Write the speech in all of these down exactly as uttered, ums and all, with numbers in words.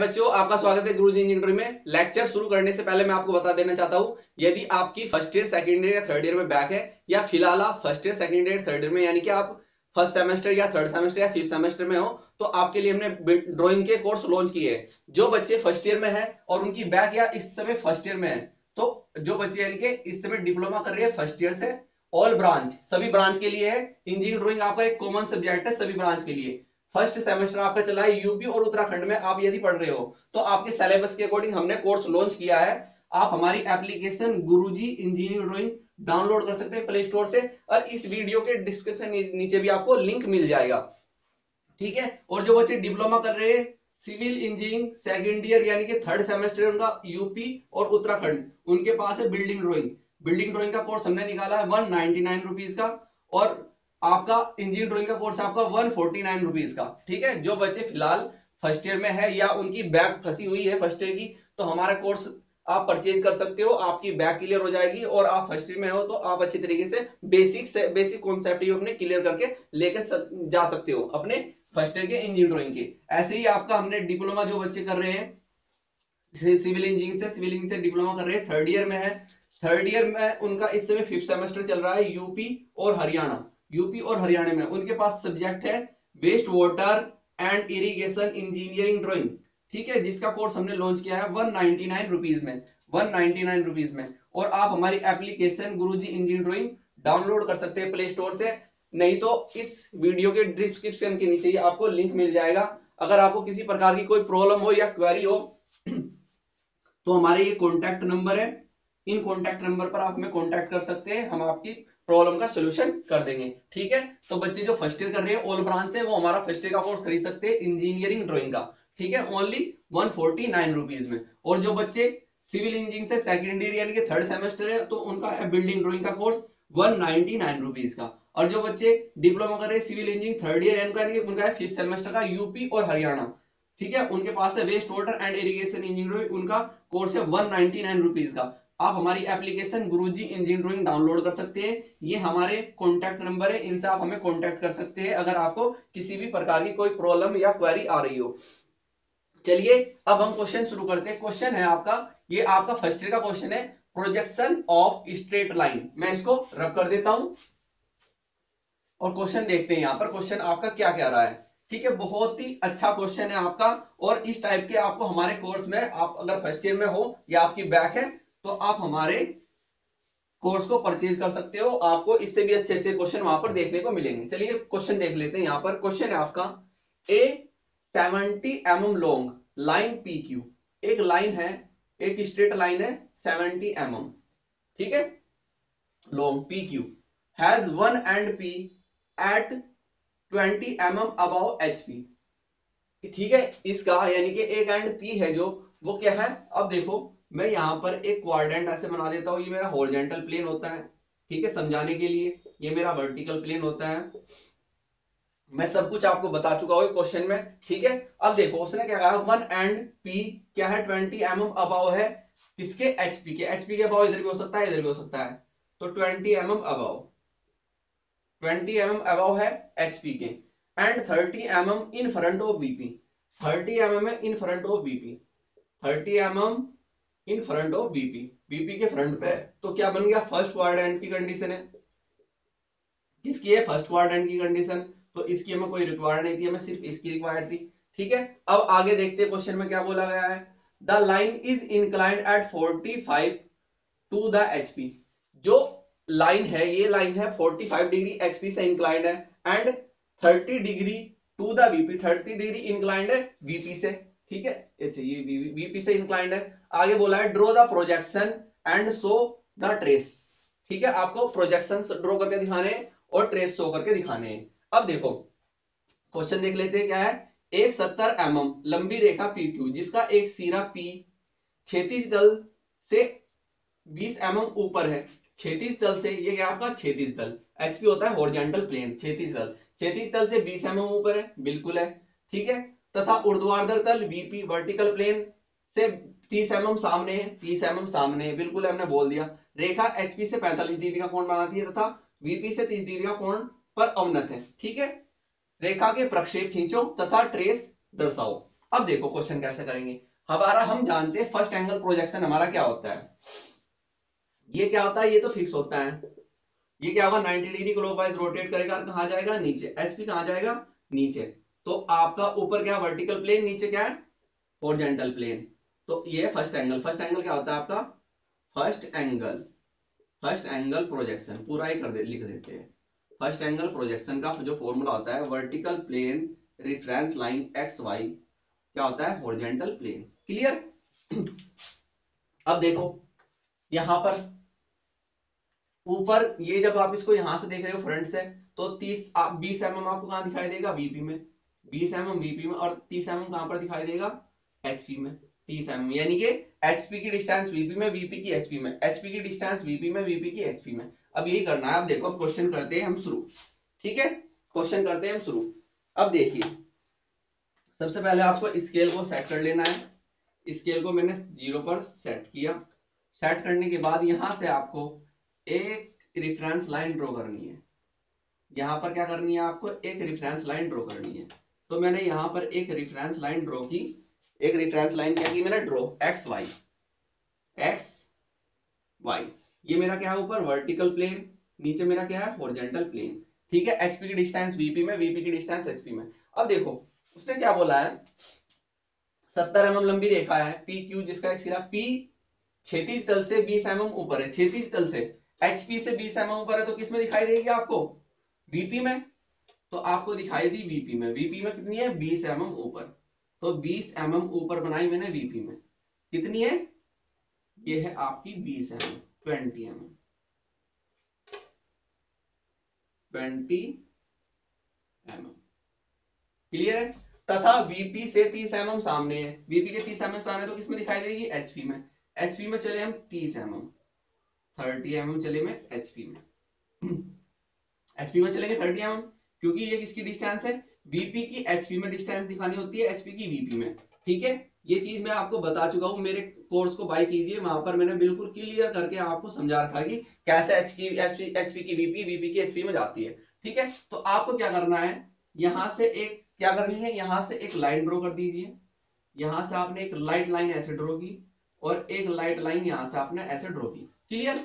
बच्चों आपका स्वागत है गुरुजी इंजीनियरिंग ड्राइंग में। लेक्चर शुरू करने से पहले मैं आपको बता देना चाहता हूं, यदि आपकी फर्स्ट ईयर सेकंड ईयर या थर्ड ईयर में बैक है या फिलहाल आप first year second year third year में यानी कि आप फर्स्ट सेमेस्टर या थर्ड सेमेस्टर या फिफ्थ सेमेस्टर में हो तो आपके लिए हमने ड्रॉइंग के कोर्स लॉन्च किए हैं। जो बच्चे फर्स्ट ईयर में है और उनकी बैक या इस समय फर्स्ट ईयर में है, तो जो बच्चे यानी कि इस समय डिप्लोमा कर रहे हैं फर्स्ट ईयर से, ऑल ब्रांच सभी ब्रांच के लिए है। इंजीनियरिंग ड्रॉइंग आपका एक कॉमन सब्जेक्ट है सभी ब्रांच के लिए। फर्स्ट सेमेस्टर आपका चला है यूपी और उत्तराखंड में, आप यदि पढ़ रहे हो तो आपके सिलेबस के अकॉर्डिंग हमने कोर्स लॉन्च किया है। आप हमारी application Guruji engineering drawing download कर सकते हैं प्ले स्टोर से, और इस वीडियो के डिस्क्रिप्शन नीचे भी आपको लिंक मिल जाएगा, ठीक है। और जो बच्चे डिप्लोमा कर रहे हैं सिविल इंजीनियरिंग सेकेंड ईयर यानी कि थर्ड सेमेस्टर, उनका यूपी और उत्तराखंड, उनके पास है बिल्डिंग ड्रॉइंग। बिल्डिंग ड्रॉइंग का कोर्स हमने निकाला है वन नाइनटी नाइन रुपीज का, और आपका इंजीनियरिंग ड्राइंग का कोर्स आपका एक सौ उनचास रुपीस का, ठीक है। जो बच्चे फिलहाल फर्स्ट ईयर में है या उनकी बैक फंसी हुई है फर्स्ट ईयर की, तो हमारा कोर्स आप परचेज कर सकते हो, आपकी बैक क्लियर हो जाएगी। और आप फर्स्ट ईयर में हो तो आप अच्छी तरीके से बेसिक से बेसिक कॉन्सेप्ट अपने क्लियर करके लेकर जा सकते हो अपने फर्स्ट ईयर के इंजीनियरिंग ड्राइंग के। ऐसे ही आपका हमने डिप्लोमा जो बच्चे कर रहे हैं सिविल इंजीनियरिंग से सिविल इंजीनियरिंग से डिप्लोमा कर रहे हैं थर्ड ईयर में है, थर्ड ईयर में उनका इस समय फिफ्थ सेमेस्टर चल रहा है यूपी और हरियाणा, यूपी और हरियाणा में उनके पास सब्जेक्ट है waste water and irrigation engineering drawing, ठीक है, जिसका कोर्स हमने लॉन्च किया है एक सौ निन्यानवे रुपीस में, एक सौ निन्यानवे रुपीस में। और आप हमारी application Guruji engineering drawing download कर सकते हैं प्ले स्टोर से, नहीं तो इस वीडियो के डिस्क्रिप्शन के नीचे आपको लिंक मिल जाएगा। अगर आपको किसी प्रकार की कोई प्रॉब्लम हो या क्वेरी हो तो हमारे ये कॉन्टैक्ट नंबर है, इन कॉन्टैक्ट नंबर पर आप हमें कॉन्टैक्ट कर सकते हैं, हम आपकी प्रॉब्लम का सोल्यूशन कर देंगे, ठीक है। तो बच्चे जो फर्स्ट ईयर कर रहे हैं ऑल ब्रांच से, वो हमारा फर्स्ट ईयर का कोर्स खरीद सकते हैं इंजीनियरिंग ड्राइंग का, ठीक है, ओनली एक सौ उनचास रुपीस में। और जो बच्चे सिविल इंजीनियरिंग से सेकंड ईयर यानी कि थर्ड सेमेस्टर है तो उनका है बिल्डिंग ड्राइंग का कोर्स एक सौ निन्यानवे रुपीस का। और जो बच्चे डिप्लोमा कर रहे हैं सिविल इंजीनियरिंग थर्ड ईयर यानी उनका है फिफ्थ सेमेस्टर का यूपी और हरियाणा, ठीक है, उनके पास है waste water and irrigation engineering, उनका कोर्स है एक सौ निन्यानवे रुपीस का। आप हमारी application Guruji engineering drawing download कर सकते हैं, ये हमारे कॉन्टैक्ट नंबर है, इनसे आप हमें कॉन्टैक्ट कर सकते हैं अगर आपको किसी भी प्रकार की कोई प्रॉब्लम या क्वेरी आ रही हो। चलिए अब हम क्वेश्चन शुरू करते हैं। क्वेश्चन है आपका, ये आपका फर्स्ट ईयर का क्वेश्चन है, प्रोजेक्शन ऑफ स्ट्रेट लाइन। मैं इसको रब कर देता हूं और क्वेश्चन देखते हैं यहाँ पर क्वेश्चन आपका क्या कह रहा है, ठीक है। बहुत ही अच्छा क्वेश्चन है आपका, और इस टाइप के आपको हमारे कोर्स में, आप अगर फर्स्ट ईयर में हो या आपकी बैक है तो आप हमारे कोर्स को परचेज कर सकते हो, आपको इससे भी अच्छे अच्छे क्वेश्चन वहां पर देखने को मिलेंगे। चलिए क्वेश्चन देख लेते हैं। यहाँ पर क्वेश्चन है आपका, a seventy mm long line PQ, एक लाइन है, एक स्ट्रेट लाइन है सेवेंटी एमएम, ठीक है, long PQ, has one end P at twenty mm above HP, ठीक है। इसका यानी कि एक एंड पी है जो, वो क्या है, अब देखो मैं यहाँ पर एक क्वाड्रेंट ऐसे बना देता हूँ, ये मेरा हॉरिजॉन्टल प्लेन होता है, ठीक है, समझाने के लिए, ये मेरा वर्टिकल प्लेन होता है। मैं सब कुछ आपको बता चुका हूँ क्वेश्चन में, ठीक है। अब देखो उसने क्या कहा, वन एंड पी क्या है ट्वेंटी एमएम अबाव है किसके, एचपी के, एचपी के अबाव इधर भी हो सकता है इधर भी हो सकता है, तो twenty mm above, twenty mm above है एचपी के, and thirty mm in front of VP, thirty mm है in front of VP, thirty mm in front of BP, BP के फ्रंट पे, तो क्या बन गया, फर्स्ट क्वाड्रेंट की कंडीशन है, किसकी है, फर्स्ट क्वाड्रेंट की कंडीशन, तो इसकी हमें कोई रिक्वायर्ड नहीं थी, हमें सिर्फ इसकी रिक्वायर्ड थी, ठीक है। अब आगे देखते हैं क्वेश्चन में क्या बोला गया है, the line is inclined at पैंतालीस टू द एचपी, जो लाइन है ये लाइन है पैंतालीस डिग्री एचपी से इंक्लाइंड है, and thirty degree to the BP, thirty degree inclined है बीपी से, ठीक है, अच्छा ये बीपी से इंक्लाइंड है। आगे बोला है draw the projection and show the trace, ठीक है, आपको प्रोजेक्शंस ड्रॉ करके दिखाने हैं और ट्रेस शो करके दिखाने हैं। अब देखो क्वेश्चन देख लेते हैं क्या है, एक सत्तर एमएम लंबी रेखा पीक्यू जिसका एक सिरा पी क्षैतिज तल से बीस एमएम ऊपर है, क्षैतिज तल से, ये क्या आपका क्षैतिज तल, एचपी होता है हॉरिजॉन्टल प्लेन, क्षैतिज तल, क्षैतिज तल से बीस एमएम ऊपर है, बिल्कुल है, ठीक है, तथा ऊर्ध्वाधर तल वीपी वर्टिकल प्लेन से तीस एमएम सामने है, तीस एमएम सामने है, बिल्कुल हमने बोल दिया। रेखा एचपी से पैंतालीस डिग्री का कोण बनाती है तथा वीपी से तीस डिग्री का कोण पर अवनत है, ठीक है। रेखा के प्रक्षेप खींचो तथा ट्रेस दर्शाओ, अब देखो क्वेश्चन कैसे करेंगे। हमारा हम जानते हैं फर्स्ट एंगल प्रोजेक्शन हमारा क्या होता है, ये क्या होता है, ये तो फिक्स होता है। ये क्या होगा, नाइंटी डिग्री क्लॉकवाइज रोटेट करेगा और कहाँ जाएगा, नीचे। एसपी कहाँ जाएगा, नीचे। तो आपका ऊपर क्या वर्टिकल प्लेन, नीचे क्या है हॉरिजॉन्टल प्लेन। तो ये फर्स्ट एंगल, फर्स्ट एंगल क्या होता है आपका, first angle, first angle projection पूरा ही कर दे, लिख देते हैं। फर्स्ट एंगल प्रोजेक्शन का जो फॉर्मूला होता है, vertical plane reference line X Y क्या होता है हॉरिजॉन्टल प्लेन। क्लियर। अब देखो यहां पर ऊपर ये, जब आप इसको यहां से देख रहे हो फ्रंट से, तो तीस आप बीस एम एम आपको कहां दिखाई देगा, वीपी में, बीस एम एम वीपी में, और तीस एम एम कहां पर दिखाई देगा, एचपी में, तीस एम एम। यानी कि एचपी की डिस्टेंस वीपी में, वीपी की एचपी में, एचपी की डिस्टेंस वीपी में, वीपी की एचपी में। अब यही करना है। अब देखो अब क्वेश्चन करते हैं हम शुरू, ठीक है, क्वेश्चन करते हैं हम शुरू। अब देखिए सबसे पहले आपको स्केल को सेट कर लेना है। स्केल को मैंने जीरो पर सेट किया। सेट करने के बाद यहाँ से आपको एक रेफरेंस लाइन ड्रॉ करनी है। यहाँ पर क्या करनी है आपको, एक रेफरेंस लाइन ड्रॉ करनी है। तो मैंने यहाँ पर एक रेफरेंस लाइन ड्रॉ की, एक रेफरेंस लाइन क्या की मैंने draw, X Y, X Y. ये मेरा क्या है ऊपर वर्टिकल प्लेन, नीचे मेरा क्या है हॉरिजॉन्टल प्लेन, ठीक है। एचपी की डिस्टेंस वीपी में, वीपी की डिस्टेंस एचपी में। अब देखो उसने क्या बोला है, सत्तर एम एम लंबी रेखा है पी क्यू, जिसका एक सिरा पी छत्तीस तल से बीस एम एम ऊपर है, छत्तीस तल से एचपी से बीस एम एम ऊपर है। तो किसमें दिखाई देगी आपको, वीपी में। तो आपको दिखाई दी वीपी में, वीपी में कितनी है बीस एम एम ऊपर। तो बीस एम एम ऊपर बनाई मैंने वीपी में, कितनी है ये है आपकी बीस M M, twenty M M, twenty M M. Clear है। तथा वीपी से तीस एम एम सामने है, वीपी के तीस एम एम सामने, तो किसमें दिखाई देगी, एचपी में। एचपी में चले हम तीस M M, thirty M M चले में एचपी में, एचपी में चलेंगे थर्टी एम एम, क्योंकि ये किसकी डिस्टेंस है, वीपी की एचपी में डिस्टेंस दिखानी होती है, एचपी की वीपी में, ठीक है। ये चीज मैं आपको बता चुका हूँ, मेरे कोर्स को बाय कीजिए, वहां पर मैंने बिल्कुल क्लियर करके आपको समझा रखा है कि कैसे एचपी की वीपी, वीपी की एचपी में जाती है, ठीक है। तो आपको क्या करना है, यहाँ से एक क्या करनी है, यहाँ से एक लाइन ड्रॉ कर दीजिए। यहाँ से आपने एक लाइट लाइन ऐसे ड्रॉ की और एक लाइट लाइन यहाँ से आपने ऐसे ड्रॉ की। क्लियर।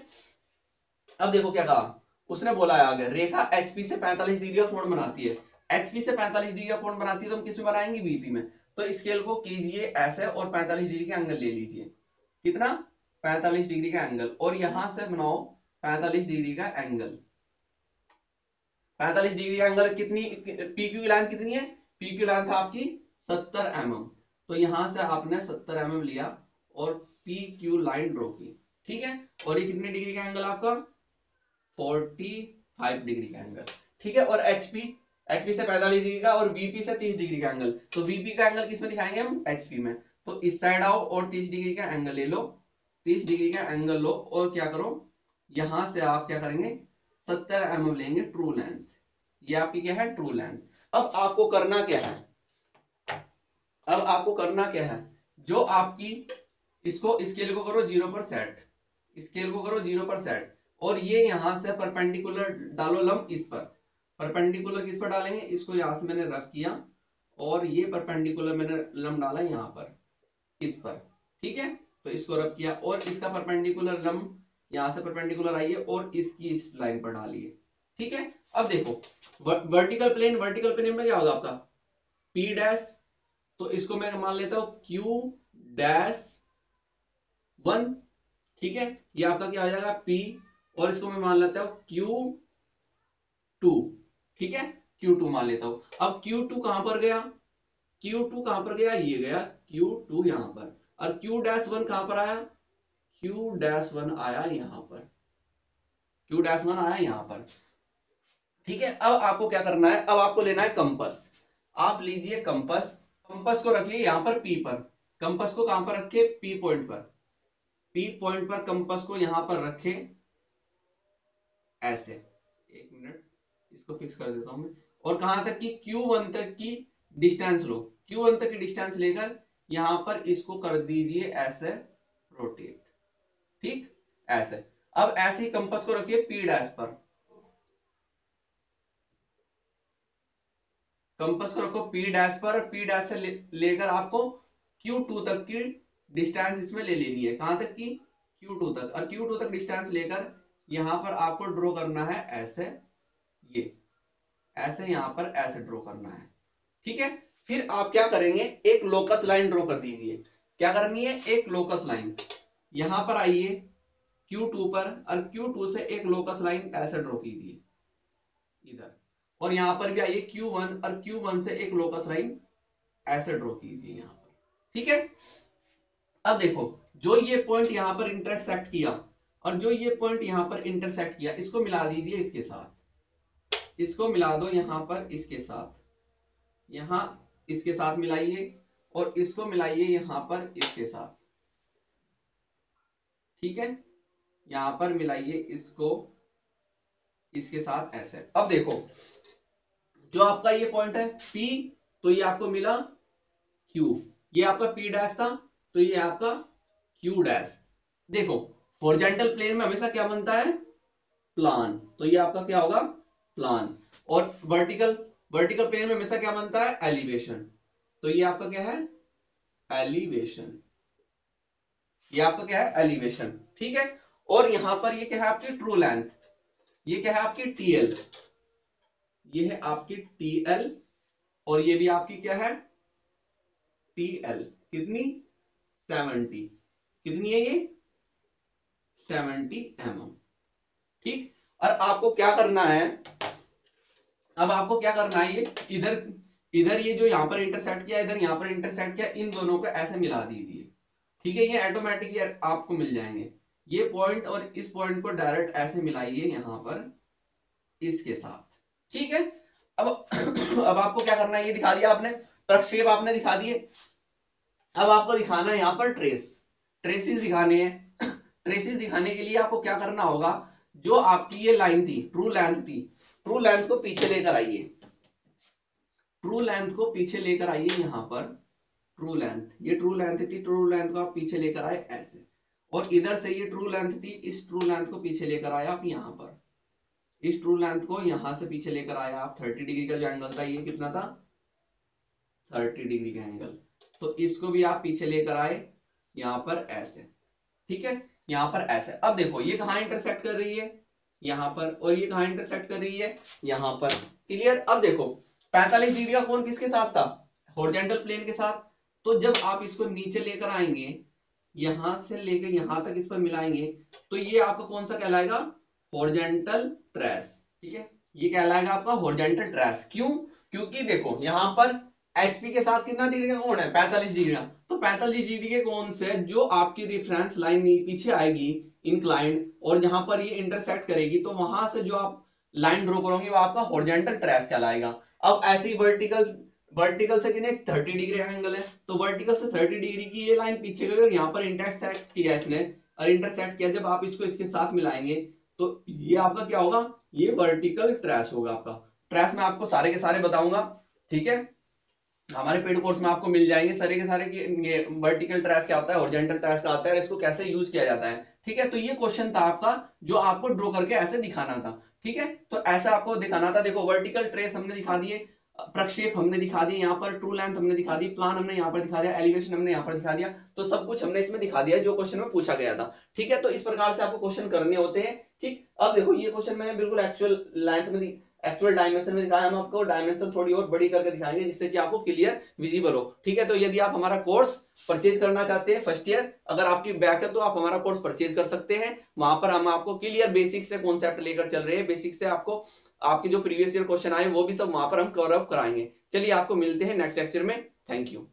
अब देखो क्या कहा उसने, बोला है आगे रेखा एचपी से पैंतालीस डिग्री का कोण बनाती है, एचपी से पैंतालीस डिग्री का कोण बनाती है, तो हम किसमें बनाएंगे, वीपी में। तो स्केल को कीजिए ऐसे और पैंतालीस डिग्री का एंगल ले लीजिए, कितना, पैंतालीस डिग्री का एंगल, और यहां से बनाओ पैंतालीस डिग्री का एंगल। पैंतालीस डिग्री का एंगल कितनी, पीक्यू की लेंथ कितनी है, पीक्यू लेंथ आपकी सत्तर एमएम, तो यहाँ से आपने सत्तर एमएम लिया और पीक्यू लाइन ड्रॉ की, ठीक है। और ये कितने डिग्री का एंगल आपका, पैंतालीस डिग्री का एंगल, ठीक है। और एचपी, एचपी से पैंतालीस डिग्री का और वीपी से तीस डिग्री का एंगल, तो वीपी का एंगल किसमें दिखाएंगे हम, एचपी में। तो इस साइड आओ और तीस डिग्री का एंगल ले लो, तीस डिग्री का एंगल लो और क्या करो, यहां से आप क्या करेंगे सत्तर एमएम लेंगे ट्रू लेंथ, ये आपकी क्या है ट्रू लेंथ। अब आपको करना क्या है, अब आपको करना क्या है, जो आपकी इसको स्केल को करो जीरो पर सेट, स्केल को करो जीरो पर सेट, और ये यहां से परपेंडिकुलर डालो लंब इस पर, परपेंडिकुलर किस पर डालेंगे, इसको यहां से मैंने रफ किया और ये परपेंडिकुलर मैंने लंब डाला यहां पर, इस पर, ठीक है। तो इसको रफ किया और इसका परपेंडिकुलर लंब यहां से परपेंडिकुलर आइए और इसकी इस लाइन पर डालिए, ठीक है। अब देखो वर्टिकल प्लेन, वर्टिकल प्लेन में क्या होगा आपका पी डैश, तो इसको मैं मान लेता हूं क्यू डैश वन, ठीक है। ये आपका क्या हो जाएगा पी, और इसको मैं मान लेता हूँ क्यू टू, ठीक है, क्यू टू मान लेता हूँ। अब क्यू टू कहाँ पर गया, क्यू टू कहाँ पर गया, ये गया क्यू टू यहाँ पर, और क्यू डैश वन कहाँ पर आया, क्यू डैश वन आया यहाँ पर, क्यू डैश वन आया यहाँ पर, ठीक है। अब आपको क्या करना है, अब आपको लेना है कंपस। आप लीजिए कंपस, कंपस को रखिए यहाँ पर P पर, कंपस को कहाँ पर रखे, P पॉइंट पर, P पॉइंट पर कंपस को यहाँ पर रखे ऐसे, एक मिनट इसको फिक्स कर देता हूं मैं, और कहां तक की क्यू वन तक की डिस्टेंस लो, क्यू वन तक की डिस्टेंस लेकर यहां पर इसको कर दीजिए ऐसे रोटेट, ठीक ऐसे। अब ऐसे ही कंपास को रखिए P' पर, कंपास को रखो P डैश पर, P डैश से ले, लेकर आपको Q टू तक की डिस्टेंस इसमें ले लेनी है। कहां तक की? Q टू तक। और Q टू तक डिस्टेंस लेकर यहां पर आपको ड्रॉ करना है ऐसे, ये ऐसे यहां पर ऐसे ड्रॉ करना है। ठीक है, फिर आप क्या करेंगे, एक लोकस लाइन ड्रॉ कर दीजिए। क्या करनी है, एक लोकस लाइन यहां पर आइए Q टू पर, और Q टू से एक लोकस लाइन ऐसे ड्रॉ कीजिए इधर, और यहाँ पर भी आइए Q वन, और Q वन से एक लोकस लाइन ऐसे ड्रॉ कीजिए यहाँ पर। ठीक है, अब देखो जो ये पॉइंट यहाँ पर इंटरसेक्ट किया और जो ये पॉइंट यहाँ पर इंटरसेक्ट किया, इसको मिला दीजिए इसके साथ, इसको मिला दो यहाँ पर इसके साथ, यहाँ इसके साथ मिलाइए, और इसको मिलाइए यहाँ पर इसके साथ। ठीक है, यहाँ पर मिलाइए इसको इसके साथ ऐसे। अब देखो जो आपका ये पॉइंट है P, तो ये आपको मिला Q, ये आपका P डैश था, तो ये आपका Q डैश। देखो हॉरिजॉन्टल प्लेन में हमेशा क्या बनता है, प्लान, तो ये आपका क्या होगा, प्लान। और वर्टिकल वर्टिकल प्लेन में हमेशा क्या बनता है, एलिवेशन, तो ये आपका क्या है, एलिवेशन, ये आपका क्या है, एलिवेशन। ठीक है, और यहां पर ये क्या है आपकी ट्रू लेंथ, ये क्या है आपकी T L, ये है आपकी T L, और ये भी आपकी क्या है T L, कितनी सत्तर, कितनी है ये सत्तर एम एम। ठीक, और आपको क्या करना है, अब आपको क्या करना है, ये इधर इधर ये जो यहां पर इंटरसेक्ट किया, इधर यहां पर इंटरसेक्ट किया, इन दोनों को ऐसे मिला दीजिए। ठीक है, ये ऑटोमेटिकली आपको मिल जाएंगे, ये पॉइंट और इस पॉइंट को डायरेक्ट ऐसे मिलाइए यहाँ पर इसके साथ। ठीक है, अब अब आपको क्या करना है, ये दिखा दिया आपने, प्रक्षेप आपने दिखा दिए, अब आपको दिखाना है यहाँ पर ट्रेस, ट्रेसेस दिखाने हैं। ट्रेसेस दिखाने के लिए आपको क्या करना होगा, जो आपकी ये लाइन थी ट्रू लेंथ थी, ट्रू लेंथ को पीछे लेकर आइए, ट्रू लेंथ को पीछे लेकर आइए यहाँ पर, ट्रू लेंथ, ये ट्रू लेंथ थी, ट्रू लेंथ को आप पीछे लेकर आए ऐसे, और इधर से ये ट्रू लेंथ थी, इस ट्रू लेंथ को पीछे लेकर आया आप यहाँ पर, इस ट्रू लेंथ को यहाँ से पीछे लेकर आया आप। तीस डिग्री का जो एंगल था ये कितना था, तीस डिग्री का एंगल, तो इसको भी आप पीछे लेकर आए यहाँ पर ऐसे। ठीक है, यहाँ पर ऐसे। अब देखो ये कहाँ इंटरसेक्ट कर रही है, यहाँ पर, और ये कहाँ इंटरसेक्ट कर रही है, यहाँ पर। क्लियर, अब देखो पैंतालीस डिग्री का कोण किसके साथ था, हॉरिजॉन्टल प्लेन के साथ, तो जब आप इसको नीचे लेकर आएंगे, यहां से लेकर यहां तक इस पर मिलाएंगे, तो ये आपका कौन सा कहलाएगा, हॉरिजॉन्टल ट्रेस। ठीक है, ये कहलाएगा आपका हॉरिजॉन्टल ट्रेस। क्यों? क्योंकि देखो यहाँ पर H P के साथ कितना डिग्री का कोण है, पैंतालीस डिग्री का, तो पैंतालीस डिग्री के कोण से जो आपकी रेफरेंस लाइन पीछे आएगी इंक्लाइंड, और जहां पर ये इंटरसेक्ट करेगी, तो वहां से जो आप लाइन ड्रॉ करोगे वो आपका हॉरिजॉन्टल ट्रेस कहलाएगा। अब ऐसे ही वर्टिकल वर्टिकल से कितने तीस डिग्री एंगल है, तो वर्टिकल से तीस डिग्री की ये लाइन पीछे गई और यहाँ पर इंटरसेक्ट किया इसने, और इंटरसेक्ट किया, जब आप इसको इसके साथ मिलाएंगे तो ये आपका क्या होगा, ये वर्टिकल ट्रेस होगा आपका। ट्रेस में आपको सारे के सारे बताऊंगा, ठीक है, हमारे पेड कोर्स में आपको मिल जाएंगे सारे के सारे कि वर्टिकल ट्रेस क्या होता है, हॉरिजॉन्टल ट्रेस क्या होता है, इसको कैसे यूज किया जाता है। ठीक है, तो ये क्वेश्चन था आपका जो आपको ड्रॉ करके ऐसे दिखाना था। ठीक है, तो ऐसा आपको दिखाना था। देखो वर्टिकल ट्रेस हमने दिखा दिए, प्रक्षेप हमने दिखा दिया, यहाँ पर ट्रू लेंथ हमने दिखा दी, प्लान हमने यहाँ पर दिखा दिया, एलिवेशन हमने यहाँ पर दिखा दिया, तो सब कुछ हमने इसमें दिखा दिया जो क्वेश्चन में पूछा गया था। ठीक है, तो इस प्रकार से आपको क्वेश्चन करने होते हैं। ठीक, अब देखो ये क्वेश्चन मैंने बिल्कुल एक्चुअल लेंथ में, एक्चुअल डायमेंशन में दिखाया, हम आपको डायमेंशन थोड़ी और बड़ी करके दिखाएंगे जिससे कि आपको क्लियर विजिबल हो। ठीक है, तो यदि आप हमारा कोर्स परचेज करना चाहते हैं फर्स्ट ईयर, अगर आपकी बैक है तो आप हमारा कोर्स परचेज कर सकते हैं। वहां पर हम आपको क्लियर बेसिक से कॉन्सेप्ट लेकर चल रहे हैं, बेसिक से आपको आपके जो प्रीवियस ईयर क्वेश्चन आए वो भी सब वहां पर हम कवर अप कराएंगे। चलिए, आपको मिलते हैं नेक्स्ट लेक्चर में। Thank you.